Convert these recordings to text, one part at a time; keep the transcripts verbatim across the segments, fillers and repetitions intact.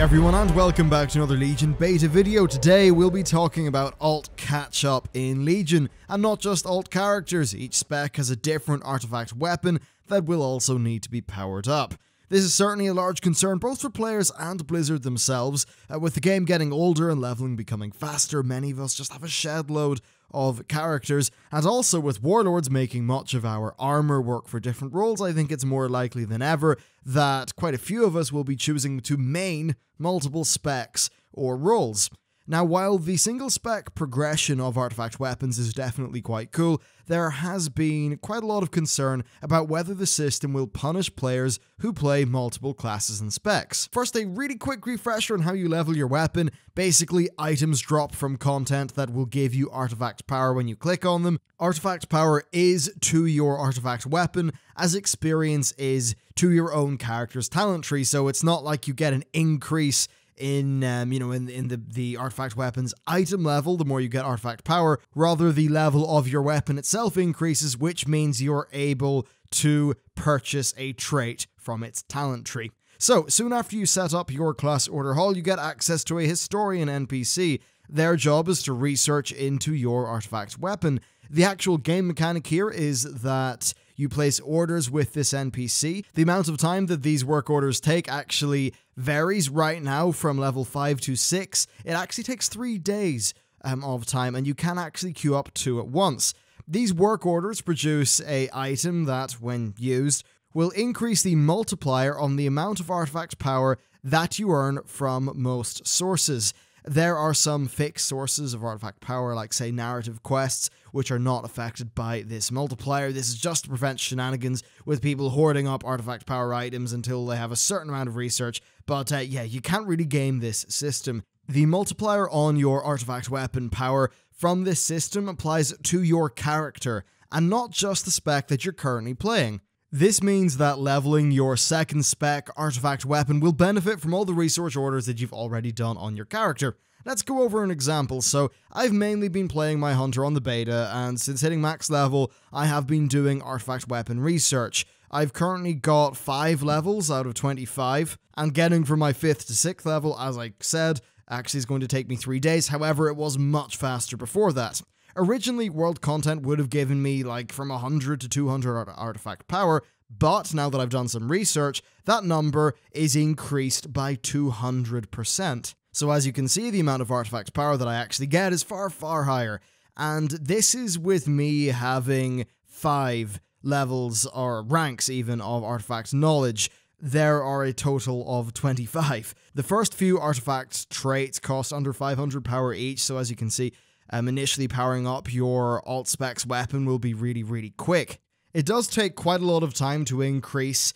everyone, and welcome back to another Legion beta video. Today we'll be talking about alt catch-up in Legion, and not just alt characters. Each spec has a different artifact weapon that will also need to be powered up. This is certainly a large concern both for players and Blizzard themselves. Uh, with the game getting older and leveling becoming faster, many of us just have a shed load of characters, and also with Warlords making much of our armor work for different roles, I think it's more likely than ever that quite a few of us will be choosing to main multiple specs or roles. Now, while the single spec progression of artifact weapons is definitely quite cool, there has been quite a lot of concern about whether the system will punish players who play multiple classes and specs. First, a really quick refresher on how you level your weapon. Basically, items drop from content that will give you artifact power when you click on them. Artifact power is to your artifact weapon, as experience is to your own character's talent tree, so it's not like you get an increase in um, you know, in in the the artifact weapon's item level the more you get artifact power. Rather, the level of your weapon itself increases, which means you're able to purchase a trait from its talent tree. So soon after you set up your class Order Hall, you get access to a historian N P C. Their job is to research into your artifact weapon. The actual game mechanic here is that you place orders with this N P C. The amount of time that these work orders take actually varies right now from level five to six. It actually takes three days um, of time, and you can actually queue up two at once. These work orders produce an item that, when used, will increase the multiplier on the amount of artifact power that you earn from most sources. There are some fixed sources of artifact power, like, say, narrative quests, which are not affected by this multiplier. This is just to prevent shenanigans with people hoarding up artifact power items until they have a certain amount of research. But, uh, yeah, you can't really game this system. The multiplier on your artifact weapon power from this system applies to your character, and not just the spec that you're currently playing. This means that leveling your second spec artifact weapon will benefit from all the research orders that you've already done on your character. Let's go over an example. So I've mainly been playing my hunter on the beta, and since hitting max level, I have been doing artifact weapon research. I've currently got five levels out of twenty-five, and getting from my fifth to sixth level, as I said, actually is going to take me three days. However, it was much faster before that. Originally, world content would have given me like from one hundred to two hundred artifact power, but now that I've done some research, that number is increased by two hundred percent. So as you can see, the amount of artifact power that I actually get is far, far higher. And this is with me having five levels or ranks even of Artifact Knowledge. There are a total of twenty-five. The first few artifact traits cost under five hundred power each, so as you can see, Um, initially powering up your alt specs weapon will be really, really quick. It does take quite a lot of time to increase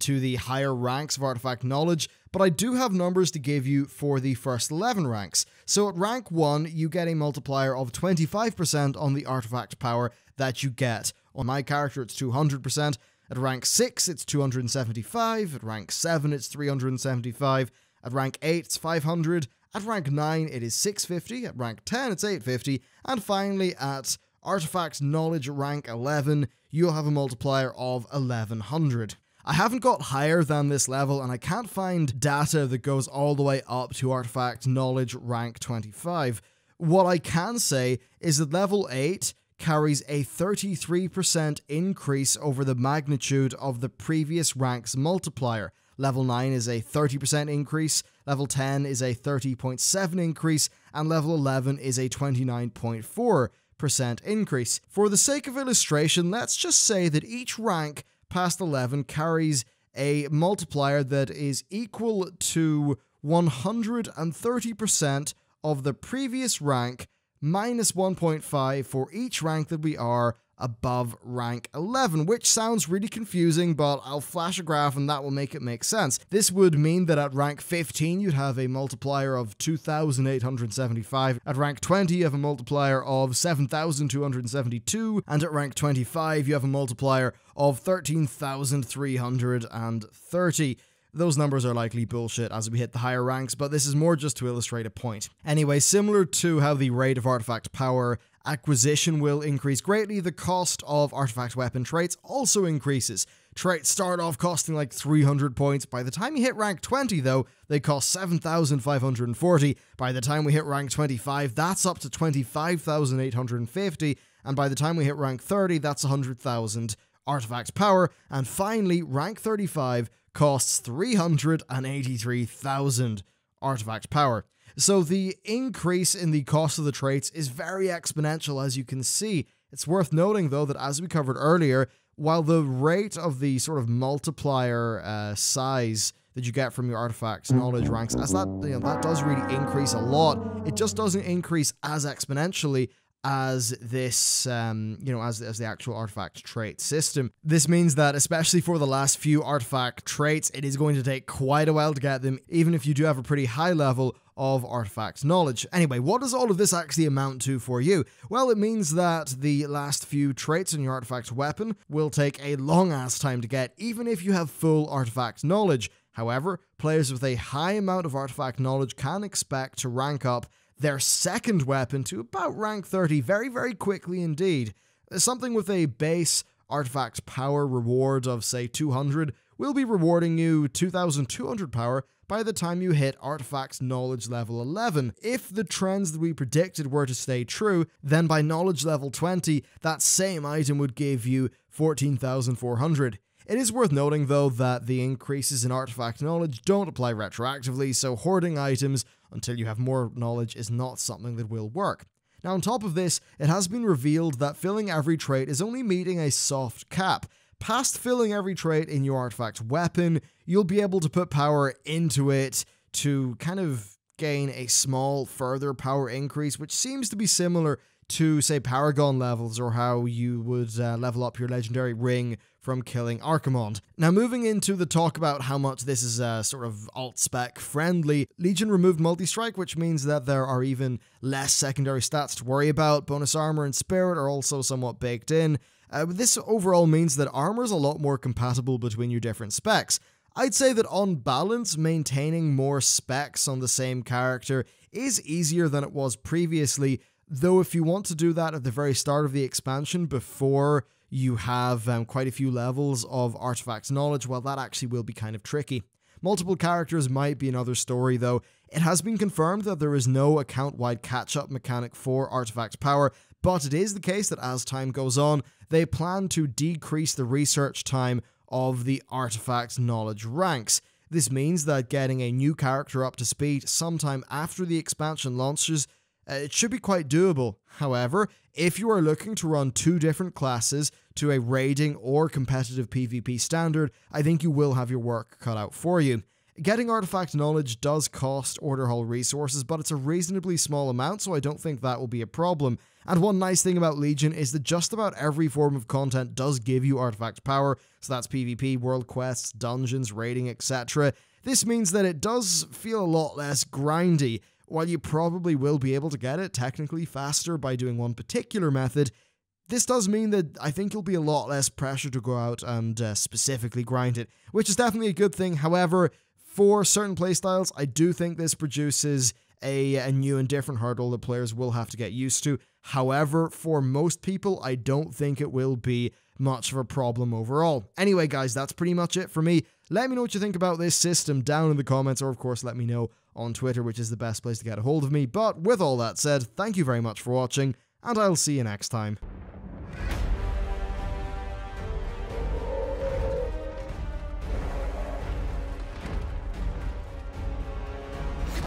to the higher ranks of Artifact Knowledge, but I do have numbers to give you for the first eleven ranks. So at rank one, you get a multiplier of twenty-five percent on the artifact power that you get. On my character, it's two hundred percent. At rank six, it's two hundred seventy-five. At rank seven, it's three hundred seventy-five. At rank eight, it's five hundred. At rank nine, it is six fifty, at rank ten, it's eight fifty, and finally at Artifact Knowledge rank eleven, you'll have a multiplier of eleven hundred. I haven't got higher than this level, and I can't find data that goes all the way up to Artifact Knowledge rank twenty-five. What I can say is that level eight carries a thirty-three percent increase over the magnitude of the previous rank's multiplier. Level nine is a thirty percent increase, level ten is a thirty point seven increase, and level eleven is a twenty-nine point four percent increase. For the sake of illustration, let's just say that each rank past eleven carries a multiplier that is equal to one hundred thirty percent of the previous rank, minus one point five for each rank that we are above rank eleven, which sounds really confusing, but I'll flash a graph and that will make it make sense. This would mean that at rank fifteen, you'd have a multiplier of two thousand eight hundred seventy-five, at rank twenty, you have a multiplier of seven thousand two hundred seventy-two, and at rank twenty-five, you have a multiplier of thirteen thousand three hundred thirty. Those numbers are likely bullshit as we hit the higher ranks, but this is more just to illustrate a point. Anyway, similar to how the rate of artifact power acquisition will increase greatly, the cost of artifact weapon traits also increases Traits start off costing like three hundred points. By the time you hit rank twenty, though, they cost seven thousand five hundred forty. By the time we hit rank twenty-five, that's up to twenty-five thousand eight hundred fifty. And by the time we hit rank thirty, that's one hundred thousand artifact power. And finally, rank thirty-five costs three hundred eighty-three thousand artifact power. So the increase in the cost of the traits is very exponential, as you can see. It's worth noting, though, that as we covered earlier, while the rate of the sort of multiplier uh, size that you get from your artifacts knowledge ranks, as that, you know, that does really increase a lot, it just doesn't increase as exponentially as this, um, you know, as, as the actual artifact trait system. This means that, especially for the last few artifact traits, it is going to take quite a while to get them, even if you do have a pretty high level of artifact knowledge. Anyway, what does all of this actually amount to for you? Well, it means that the last few traits in your artifact weapon will take a long ass time to get, even if you have full artifact knowledge. However, players with a high amount of artifact knowledge can expect to rank up their second weapon to about rank thirty very, very quickly indeed. Something with a base artifact power reward of, say, two hundred will be rewarding you two thousand two hundred power by the time you hit artifact knowledge level eleven. If the trends that we predicted were to stay true, then by knowledge level twenty, that same item would give you fourteen thousand four hundred. It is worth noting, though, that the increases in artifact knowledge don't apply retroactively, so hoarding items until you have more knowledge is not something that will work. Now, on top of this, it has been revealed that filling every trait is only meeting a soft cap. Past filling every trait in your artifact weapon, you'll be able to put power into it to kind of gain a small further power increase, which seems to be similar to, say, Paragon levels, or how you would uh, level up your legendary ring from killing Archimonde. Now, moving into the talk about how much this is uh, sort of alt-spec friendly, Legion removed multi-strike, which means that there are even less secondary stats to worry about. Bonus armor and spirit are also somewhat baked in. Uh, this overall means that armor is a lot more compatible between your different specs. I'd say that on balance, maintaining more specs on the same character is easier than it was previously, though if you want to do that at the very start of the expansion before you have um, quite a few levels of artifact knowledge, well, that actually will be kind of tricky. Multiple characters might be another story, though. It has been confirmed that there is no account-wide catch-up mechanic for artifact power, but it is the case that as time goes on, they plan to decrease the research time of the artifact knowledge ranks. This means that getting a new character up to speed sometime after the expansion launches, uh, it should be quite doable. However, if you are looking to run two different classes to a raiding or competitive PvP standard, I think you will have your work cut out for you. Getting artifact knowledge does cost Order Hall resources, but it's a reasonably small amount, so I don't think that will be a problem. And one nice thing about Legion is that just about every form of content does give you artifact power, so that's PvP, world quests, dungeons, raiding, et cetera. This means that it does feel a lot less grindy. While you probably will be able to get it technically faster by doing one particular method, this does mean that I think you'll be a lot less pressure to go out and uh, specifically grind it, which is definitely a good thing. However, for certain playstyles, I do think this produces a, a new and different hurdle that players will have to get used to. However, for most people, I don't think it will be much of a problem overall. Anyway, guys, that's pretty much it for me. Let me know what you think about this system down in the comments, or of course, let me know on Twitter, which is the best place to get a hold of me. But with all that said, thank you very much for watching, and I'll see you next time.